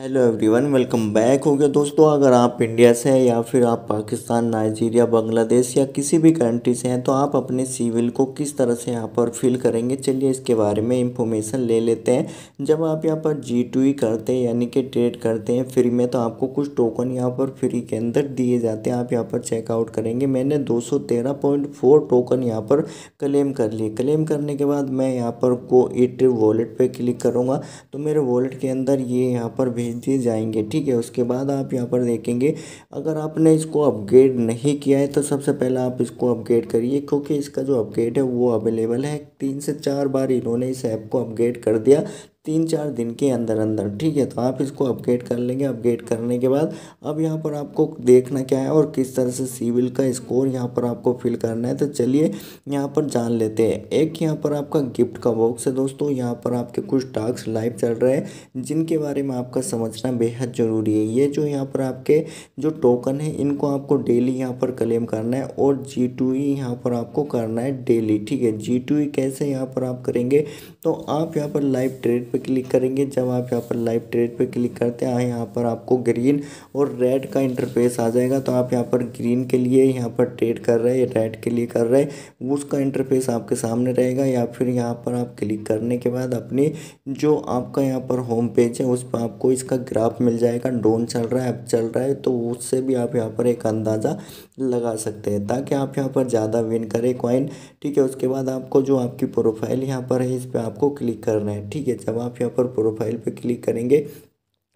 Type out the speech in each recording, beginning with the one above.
Hello everyone, welcome back हो गया दोस्तों। अगर आप इंडिया से हैं या फिर आप पाकिस्तान, नाइजीरिया, बांग्लादेश या किसी भी कंट्री से हैं तो आप अपने सिविल को किस तरह से यहाँ पर फिल करेंगे, चलिए इसके बारे में इंफॉर्मेशन ले लेते हैं। जब आप यहाँ पर G2E करते हैं यानी कि ट्रेड करते हैं फ्री में, तो आपको कुछ टोकन यहाँ पर फ्री के अंदर दिए जाते हैं। आप यहाँ पर चेकआउट करेंगे। मैंने 213.4 टोकन यहाँ पर क्लेम कर लिए। क्लेम करने के बाद मैं यहाँ पर को इट वॉलेट पर क्लिक करूँगा तो मेरे वॉलेट के अंदर ये यहाँ पर भेज दिए जाएंगे। ठीक है, उसके बाद आप यहाँ पर देखेंगे, अगर आपने इसको अपग्रेड नहीं किया है तो सबसे पहले आप इसको अपग्रेड करिए, क्योंकि इसका जो अपग्रेड है वो अवेलेबल है। 3 से 4 बार इन्होंने इस ऐप को अपग्रेड कर दिया, 3-4 दिन के अंदर अंदर। ठीक है, तो आप इसको अपग्रेड कर लेंगे। अपग्रेड करने के बाद अब यहाँ पर आपको देखना क्या है और किस तरह से सिविल का स्कोर यहाँ पर आपको फिल करना है, तो चलिए यहाँ पर जान लेते हैं। एक यहाँ पर आपका गिफ्ट का बॉक्स है दोस्तों। यहाँ पर आपके कुछ टास्क लाइव चल रहे हैं जिनके बारे में आपका समझना बेहद ज़रूरी है। ये जो यहाँ पर आपके जो टोकन है इनको आपको डेली यहाँ पर क्लेम करना है और G2E यहाँ पर आपको करना है डेली। ठीक है, G2E कैसे यहाँ पर आप करेंगे, तो आप यहाँ पर लाइव ट्रेड पे क्लिक करेंगे। जब आप यहाँ पर लाइव ट्रेड पे क्लिक करते हैं, यहाँ पर आपको ग्रीन और रेड का इंटरफेस आ जाएगा। तो आप यहाँ पर ग्रीन के लिए यहाँ पर ट्रेड कर रहे हैं, रेड के लिए कर रहे हैं, उसका इंटरफेस आपके सामने रहेगा। या फिर यहाँ पर आप क्लिक करने के बाद अपने जो आपका यहाँ पर होम पेज है उस पर आपको इसका ग्राफ मिल जाएगा। डाउन चल रहा है, अप चल रहा है, तो उससे भी आप यहाँ पर एक अंदाज़ा लगा सकते हैं ताकि आप यहाँ पर ज़्यादा विन करें कॉइन। ठीक है, उसके बाद आपको जो आपकी प्रोफाइल यहाँ पर है इस पर आपको क्लिक करना है। ठीक है, जब आप यहाँ पर प्रोफाइल पे क्लिक करेंगे,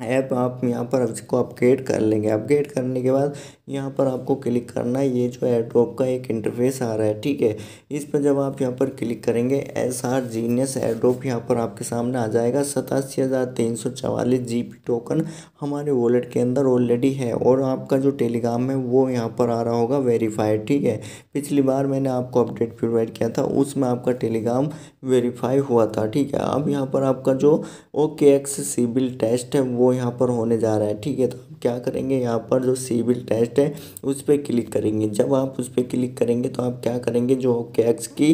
ऐप आप यहाँ पर इसको अपग्रेड कर लेंगे। अपग्रेड करने के बाद यहाँ पर आपको क्लिक करना है, ये जो एयरड्रॉप का एक इंटरफेस आ रहा है। ठीक है, इस पर जब आप यहाँ पर क्लिक करेंगे, SR जीनियस एयरड्रॉप यहाँ पर आपके सामने आ जाएगा। 87,344 GP टोकन हमारे वॉलेट के अंदर ऑलरेडी है और आपका जो टेलीग्राम है वो यहाँ पर आ रहा होगा वेरीफाइड। ठीक है, पिछली बार मैंने आपको अपडेट प्रोवाइड किया था, उसमें आपका टेलीग्राम वेरीफाई हुआ था। ठीक है, अब यहाँ पर आपका जो OKX सिबिल टेस्ट है वो यहाँ पर होने जा रहा है। ठीक है, तो आप क्या करेंगे, यहाँ पर जो सिबिल टेस्ट है उस पर क्लिक करेंगे। जब आप उस पर क्लिक करेंगे तो आप क्या करेंगे, जो OKX की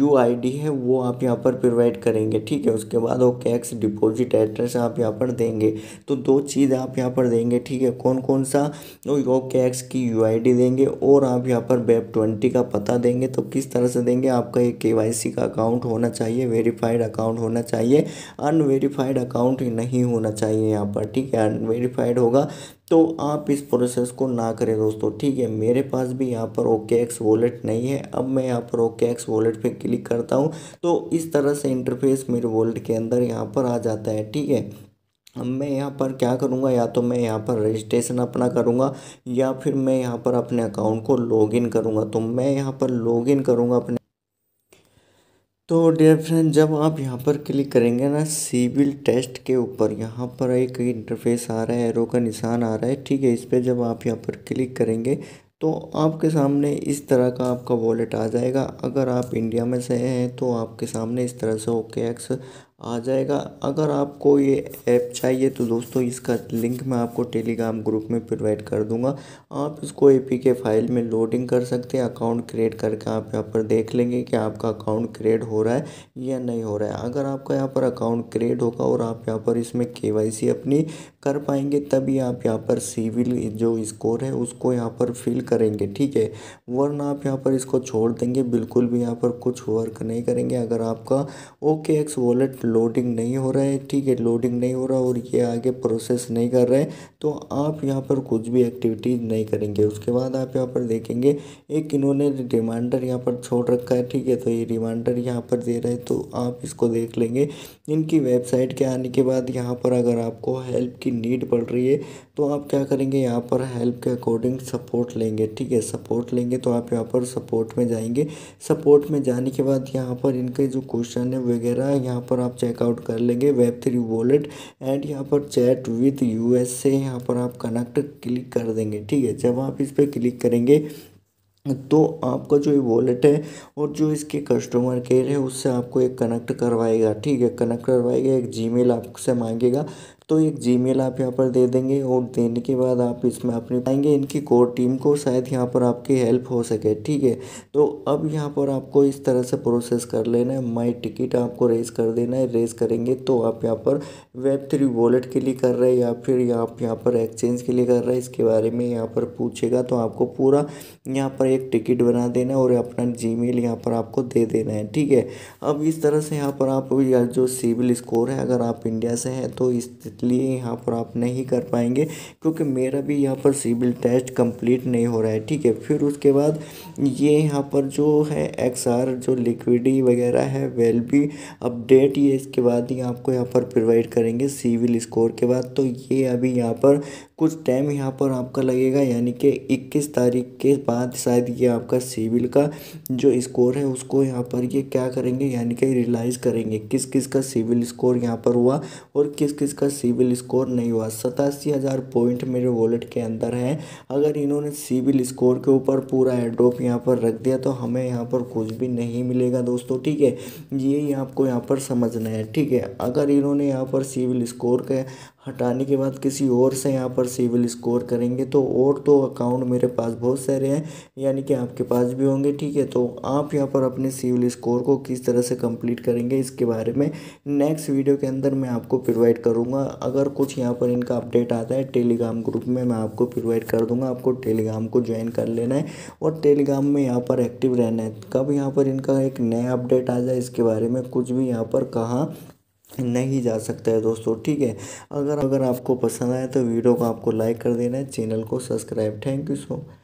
UID है वो आप यहाँ पर प्रोवाइड करेंगे। ठीक है, उसके बाद OKX डिपॉजिट एड्रेस आप यहाँ पर देंगे। तो दो चीज़ आप यहाँ पर देंगे। ठीक है, कौन कौन सा, OKX की UID देंगे और आप यहाँ पर Web20 का पता देंगे। तो किस तरह से देंगे, आपका एक KYC का अकाउंट होना चाहिए, वेरीफाइड अकाउंट होना चाहिए, अनवेरीफाइड अकाउंट नहीं होना चाहिए यहाँ पर। ठीक है, अनवेरीफाइड होगा तो आप इस प्रोसेस को ना करें दोस्तों। ठीक है, मेरे पास भी यहाँ पर OKX वॉलेट नहीं है। अब मैं यहाँ पर OKX वॉलेट पे क्लिक करता हूँ तो इस तरह से इंटरफेस मेरे वॉलेट के अंदर यहाँ पर आ जाता है। ठीक है, अब मैं यहाँ पर क्या करूँगा, या तो मैं यहाँ पर रजिस्ट्रेशन अपना करूँगा या फिर मैं यहाँ पर अपने अकाउंट को लॉगिन करूँगा। तो मैं यहाँ पर लॉगिन करूँगा अपने। तो डियर फ्रेंड, जब आप यहाँ पर क्लिक करेंगे ना सिबिल टेस्ट के ऊपर, यहाँ पर एक इंटरफेस आ रहा है, एरो का निशान आ रहा है। ठीक है, इस पर जब आप यहाँ पर क्लिक करेंगे तो आपके सामने इस तरह का आपका वॉलेट आ जाएगा। अगर आप इंडिया में से हैं तो आपके सामने इस तरह से OKX आ जाएगा। अगर आपको ये ऐप चाहिए तो दोस्तों इसका लिंक मैं आपको टेलीग्राम ग्रुप में प्रोवाइड कर दूंगा। आप इसको APK फाइल में लोडिंग कर सकते हैं। अकाउंट क्रिएट करके आप यहाँ पर देख लेंगे कि आपका अकाउंट क्रिएट हो रहा है या नहीं हो रहा है। अगर आपका यहाँ पर अकाउंट क्रिएट होगा और आप यहाँ पर इसमें KYC अपनी कर पाएंगे तभी आप यहाँ पर सिबिल जो स्कोर है उसको यहाँ पर फिल करेंगे। ठीक है, वरना आप यहाँ पर इसको छोड़ देंगे, बिल्कुल भी यहाँ पर कुछ वर्क नहीं करेंगे। अगर आपका OKX वॉलेट लोडिंग नहीं हो रहा है, ठीक है, लोडिंग नहीं हो रहा और ये आगे प्रोसेस नहीं कर रहे हैं, तो आप यहाँ पर कुछ भी एक्टिविटीज नहीं करेंगे। उसके बाद आप यहाँ पर देखेंगे एक इन्होंने रिमाइंडर यहाँ पर छोड़ रखा है। ठीक है, तो ये रिमाइंडर यहाँ पर दे रहे हैं तो आप इसको देख लेंगे। इनकी वेबसाइट के आने के बाद यहाँ पर अगर आपको हेल्प की नीड पड़ रही है तो आप क्या करेंगे, यहाँ पर हेल्प के अकॉर्डिंग सपोर्ट लेंगे। ठीक है, सपोर्ट लेंगे तो आप यहाँ पर सपोर्ट में जाएंगे। सपोर्ट में जाने के बाद यहाँ पर इनके जो क्वेश्चन है वगैरह यहाँ पर आप चेकआउट कर लेंगे। Web3 वॉलेट एंड यहाँ पर चैट विथ US से यहाँ पर आप कनेक्ट क्लिक कर देंगे। ठीक है, जब आप इस पर क्लिक करेंगे तो आपका जो ये वॉलेट है और जो इसके कस्टमर केयर है उससे आपको एक कनेक्ट करवाएगा। ठीक है, कनेक्ट करवाएगा, एक Gmail आपसे मांगेगा। तो एक जीमेल आप यहाँ पर दे देंगे और देने के बाद आप इसमें अपने आएंगे इनकी कोर टीम को, शायद यहाँ पर आपकी हेल्प हो सके। ठीक है, तो अब यहाँ पर आपको इस तरह से प्रोसेस कर लेना है। माई टिकट आपको रेस कर देना है। रेस करेंगे तो आप यहाँ पर Web3 वॉलेट के लिए कर रहे हैं या फिर आप यहाँ पर एक्सचेंज के लिए कर रहे हैं, इसके बारे में यहाँ पर पूछेगा। तो आपको पूरा यहाँ पर एक टिकट बना देना है और अपना जीमेल यहाँ पर आपको दे देना है। ठीक है, अब इस तरह से यहाँ पर आप जो सिविल स्कोर है, अगर आप इंडिया से हैं तो इसलिए यहाँ पर आप नहीं कर पाएंगे क्योंकि मेरा भी यहाँ पर सिविल टेस्ट कंप्लीट नहीं हो रहा है। ठीक है, फिर उसके बाद ये यहाँ पर जो है XR जो लिक्विडी वगैरह है वेल भी अपडेट, ये इसके बाद ही आपको यहाँ पर प्रोवाइड करेंगे सिविल स्कोर के बाद। तो ये अभी यहाँ पर कुछ टाइम यहाँ पर आपका लगेगा, यानी कि 21 तारीख के बाद शायद ये आपका सिविल का जो स्कोर है उसको यहाँ पर ये क्या करेंगे, यानी कि रियलाइज़ करेंगे किस किस का सिविल स्कोर यहाँ पर हुआ और किस किस का सिविल स्कोर नहीं हुआ। 87,000 पॉइंट मेरे वॉलेट के अंदर है। अगर इन्होंने सिविल स्कोर के ऊपर पूरा एयरड्रॉप यहाँ पर रख दिया तो हमें यहाँ पर कुछ भी नहीं मिलेगा दोस्तों। ठीक है, ये आपको यहाँ पर समझना है। ठीक है, अगर इन्होंने यहाँ पर सिविल स्कोर के हटाने के बाद किसी और से यहाँ पर सिविल स्कोर करेंगे तो और तो अकाउंट मेरे पास बहुत सारे हैं, यानी कि आपके पास भी होंगे। ठीक है, तो आप यहाँ पर अपने सिविल स्कोर को किस तरह से कंप्लीट करेंगे इसके बारे में नेक्स्ट वीडियो के अंदर मैं आपको प्रोवाइड करूँगा। अगर कुछ यहाँ पर इनका अपडेट आता है टेलीग्राम ग्रुप में मैं आपको प्रोवाइड कर दूँगा। आपको टेलीग्राम को ज्वाइन कर लेना है और टेलीग्राम में यहाँ पर एक्टिव रहना है। कब यहाँ पर इनका एक नया अपडेट आ जाए इसके बारे में कुछ भी यहाँ पर कहा नहीं जा सकता है दोस्तों। ठीक है, अगर आपको पसंद आए तो वीडियो को आपको लाइक कर देना है, चैनल को subscribe. Thank you so much.